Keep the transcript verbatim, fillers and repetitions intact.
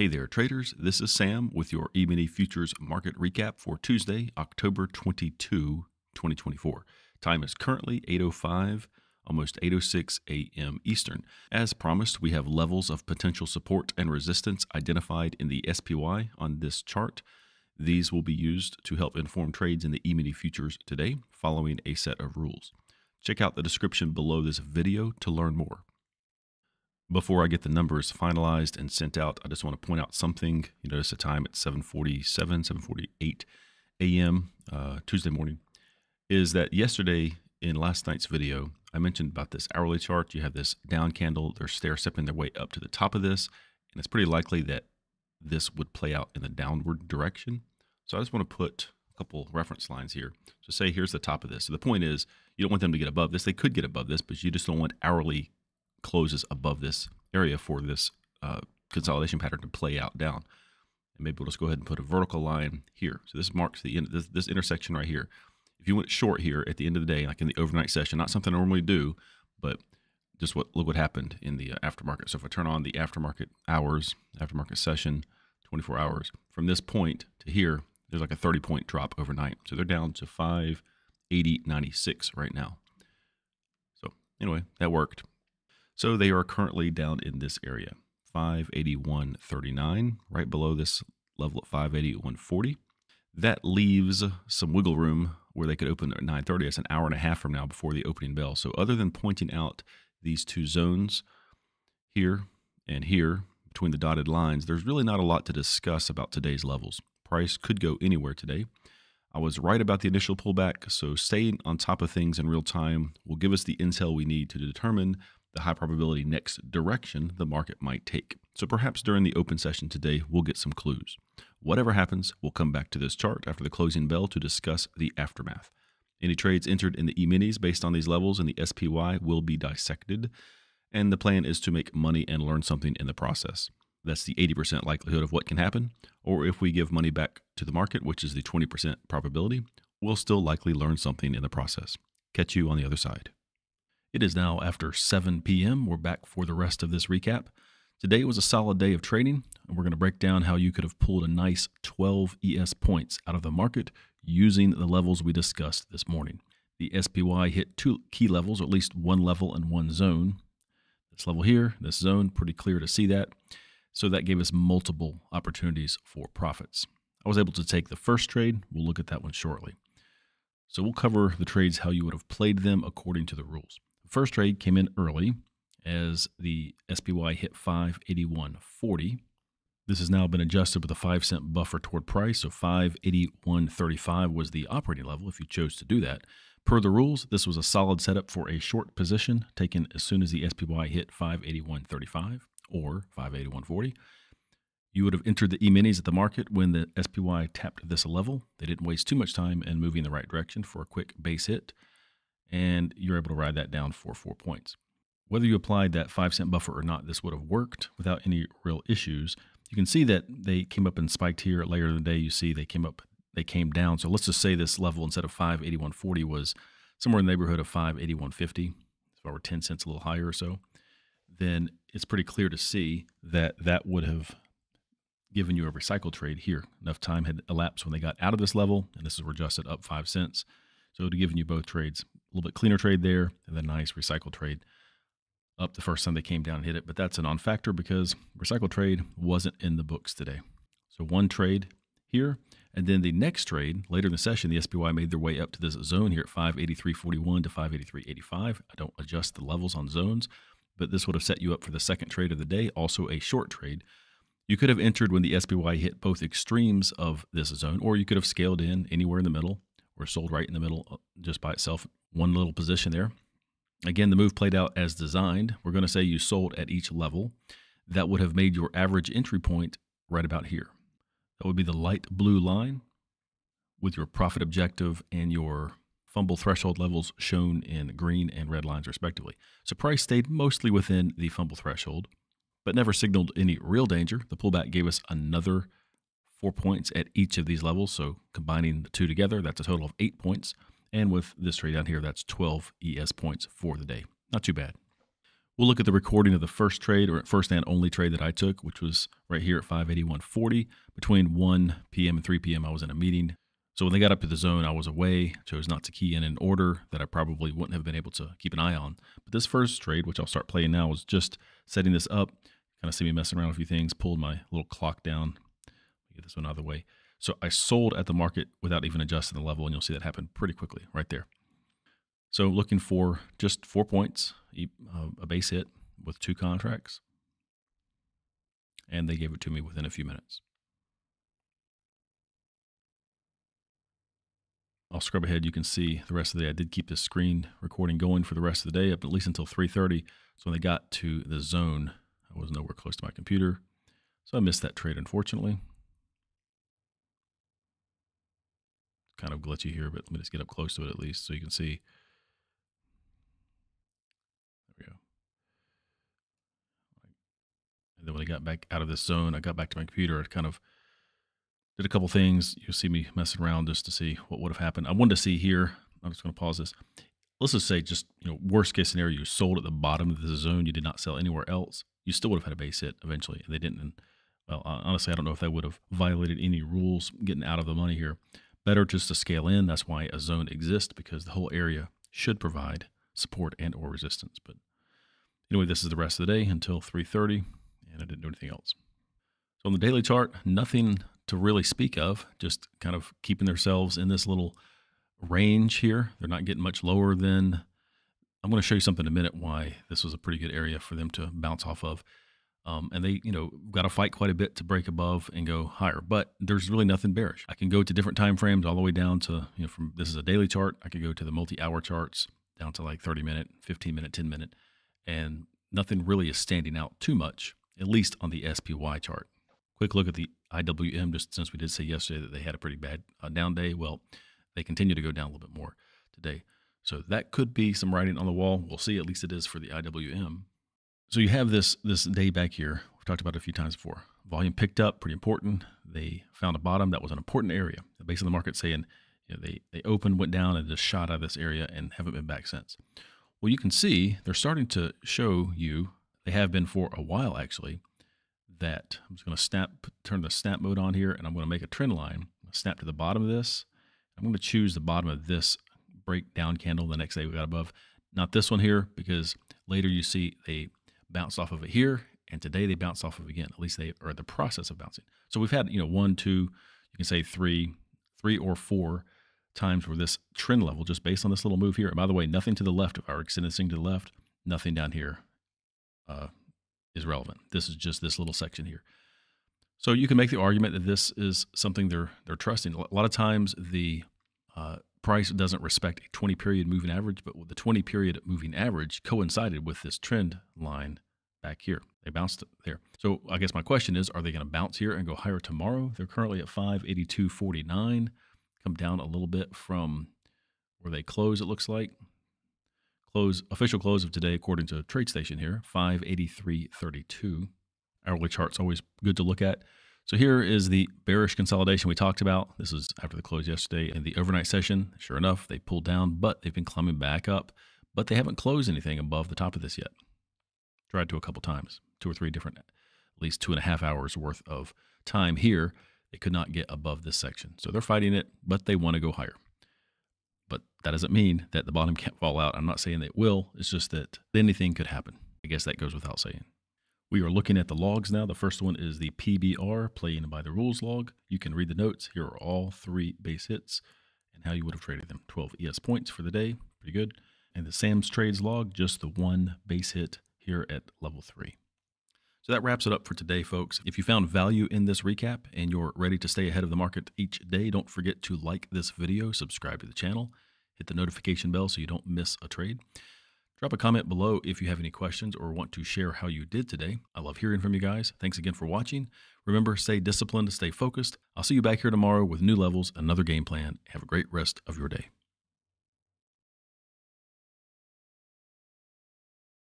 Hey there, traders. This is Sam with your E-mini futures market recap for Tuesday, October twenty-second, twenty twenty-four. Time is currently eight oh five, almost eight oh six a m Eastern. As promised, we have levels of potential support and resistance identified in the S P Y on this chart. These will be used to help inform trades in the E-mini futures today, following a set of rules. Check out the description below this video to learn more. Before I get the numbers finalized and sent out, I just want to point out something. You notice the time at seven forty-seven, seven forty-eight a m Uh, Tuesday morning, is that yesterday in last night's video, I mentioned about this hourly chart. You have this down candle. They're stair-stepping their way up to the top of this, and it's pretty likely that this would play out in the downward direction. So I just want to put a couple reference lines here. So say here's the top of this. So the point is you don't want them to get above this. They could get above this, but you just don't want hourly closes above this area for this uh, consolidation pattern to play out down. And maybe we'll just go ahead and put a vertical line here. So this marks the end of this, this intersection right here. If you went short here at the end of the day, like in the overnight session, not something I normally do, but just what look what happened in the aftermarket. So if I turn on the aftermarket hours, aftermarket session, twenty-four hours, from this point to here, there's like a thirty point drop overnight. So they're down to five eighty ninety-six right now. So anyway, that worked. So they are currently down in this area, five eighty-one thirty-nine, right below this level at five eighty-one forty. That leaves some wiggle room where they could open at nine thirty. That's an hour and a half from now before the opening bell. So other than pointing out these two zones here and here between the dotted lines, there's really not a lot to discuss about today's levels. Price could go anywhere today. I was right about the initial pullback, so staying on top of things in real time will give us the intel we need to determine the high probability next direction the market might take. So perhaps during the open session today, we'll get some clues. Whatever happens, we'll come back to this chart after the closing bell to discuss the aftermath. Any trades entered in the E-minis based on these levels and the S P Y will be dissected, and the plan is to make money and learn something in the process. That's the eighty percent likelihood of what can happen, or if we give money back to the market, which is the twenty percent probability, we'll still likely learn something in the process. Catch you on the other side. It is now after seven p m We're back for the rest of this recap. Today was a solid day of trading, and we're going to break down how you could have pulled a nice twelve E S points out of the market using the levels we discussed this morning. The S P Y hit two key levels, or at least one level and one zone. This level here, this zone, pretty clear to see that. So that gave us multiple opportunities for profits. I was able to take the first trade. We'll look at that one shortly. So we'll cover the trades, how you would have played them according to the rules. First trade came in early as the S P Y hit five eighty-one forty. This has now been adjusted with a five cent buffer toward price, so five eighty-one thirty-five was the operating level if you chose to do that. Per the rules, this was a solid setup for a short position taken as soon as the S P Y hit five eighty-one thirty-five or five eighty-one forty. You would have entered the E-minis at the market when the S P Y tapped this level. They didn't waste too much time in moving in the right direction for a quick base hit, and you're able to ride that down for four points. Whether you applied that five cent buffer or not, this would have worked without any real issues. You can see that they came up and spiked here later in the day. You see they came up, they came down. So let's just say this level instead of five eighty-one forty was somewhere in the neighborhood of five eighty-one fifty, so if I were ten cents a little higher or so, then it's pretty clear to see that that would have given you a recycle trade here. Enough time had elapsed when they got out of this level, and this is adjusted up five cents. So it would have given you both trades. A little bit cleaner trade there, and then nice recycle trade up the first time they came down and hit it. But that's a non-factor because recycle trade wasn't in the books today. So one trade here, and then the next trade later in the session, the S P Y made their way up to this zone here at five eighty-three forty-one to five eighty-three eighty-five. I don't adjust the levels on zones, but this would have set you up for the second trade of the day, also a short trade. You could have entered when the S P Y hit both extremes of this zone, or you could have scaled in anywhere in the middle or sold right in the middle just by itself. One little position there. Again, the move played out as designed. We're going to say you sold at each level. That would have made your average entry point right about here. That would be the light blue line with your profit objective and your fumble threshold levels shown in green and red lines respectively. So price stayed mostly within the fumble threshold, but never signaled any real danger. The pullback gave us another four points at each of these levels. So combining the two together, that's a total of eight points. And with this trade down here, that's twelve E S points for the day. Not too bad. We'll look at the recording of the first trade, or first and only trade that I took, which was right here at five eighty-one forty. Between one p m and three p m I was in a meeting. So when they got up to the zone, I was away, chose not to key in an order that I probably wouldn't have been able to keep an eye on. But this first trade, which I'll start playing now, was just setting this up. Kind of see me messing around with a few things, pulled my little clock down. Get this one out of the way. So I sold at the market without even adjusting the level, and you'll see that happen pretty quickly right there. So looking for just four points, a base hit with two contracts, and they gave it to me within a few minutes. I'll scrub ahead. You can see the rest of the day. I did keep this screen recording going for the rest of the day, up at least until three thirty. So when they got to the zone, I was nowhere close to my computer, so I missed that trade, unfortunately. Kind of glitchy here, but let me just get up close to it at least so you can see. There we go. And then when I got back out of this zone, I got back to my computer. I kind of did a couple things. You'll see me messing around just to see what would have happened. I wanted to see here. I'm just going to pause this. Let's just say, just, you know, worst case scenario, you sold at the bottom of the zone. You did not sell anywhere else. You still would have had a base hit eventually. They didn't. And, well, honestly, I don't know if they would have violated any rules getting out of the money here. Better just to scale in. That's why a zone exists, because the whole area should provide support and or resistance. But anyway, this is the rest of the day until three thirty, and I didn't do anything else. So on the daily chart, nothing to really speak of, just kind of keeping themselves in this little range here. They're not getting much lower than, I'm going to show you something in a minute why this was a pretty good area for them to bounce off of. Um, and they, you know, got to fight quite a bit to break above and go higher, but there's really nothing bearish. I can go to different time frames all the way down to, you know, from, this is a daily chart. I could go to the multi-hour charts down to like thirty minute, fifteen minute, ten minute, and nothing really is standing out too much, at least on the S P Y chart. Quick look at the I W M, just since we did say yesterday that they had a pretty bad uh, down day. Well, they continue to go down a little bit more today. So that could be some writing on the wall. We'll see, at least it is for the I W M. So you have this this day back here. We've talked about it a few times before. Volume picked up, pretty important. They found a bottom. That was an important area. The base of the market saying, you know, they, they opened, went down, and just shot out of this area and haven't been back since. Well, you can see they're starting to show you, they have been for a while actually, that I'm just going to snap, turn the snap mode on here, and I'm going to make a trend line. I'll snap to the bottom of this. I'm going to choose the bottom of this breakdown candle the next day we got above. Not this one here, because later you see they bounced off of it here, and today they bounced off of it again. At least they are in the process of bouncing. So we've had, you know, one, two, you can say three, three or four times where this trend level, just based on this little move here. And by the way, nothing to the left, if I were extending this thing to the left, nothing down here uh, is relevant. This is just this little section here. So you can make the argument that this is something they're they're trusting. A lot of times the uh, price doesn't respect a twenty period moving average, but the twenty period moving average coincided with this trend line back here. They bounced there. So I guess my question is, are they going to bounce here and go higher tomorrow? They're currently at five eighty-two forty-nine, come down a little bit from where they close, it looks like. Close, official close of today, according to TradeStation here, five eighty-three thirty-two. Hourly chart's always good to look at. So here is the bearish consolidation we talked about. This is after the close yesterday and the overnight session. Sure enough, they pulled down, but they've been climbing back up, but they haven't closed anything above the top of this yet. Tried to a couple times, two or three different, at least two and a half hours worth of time here. They could not get above this section. So they're fighting it, but they want to go higher. But that doesn't mean that the bottom can't fall out. I'm not saying it will. It's just that anything could happen. I guess that goes without saying. We are looking at the logs now. The first one is the P B R, playing by the rules log. You can read the notes. Here are all three base hits and how you would have traded them. twelve E S points for the day. Pretty good. And the Sam's trades log, just the one base hit here at level three. So that wraps it up for today, folks. If you found value in this recap and you're ready to stay ahead of the market each day, don't forget to like this video, subscribe to the channel, hit the notification bell so you don't miss a trade. Drop a comment below if you have any questions or want to share how you did today. I love hearing from you guys. Thanks again for watching. Remember, stay disciplined, stay focused. I'll see you back here tomorrow with new levels, another game plan. Have a great rest of your day.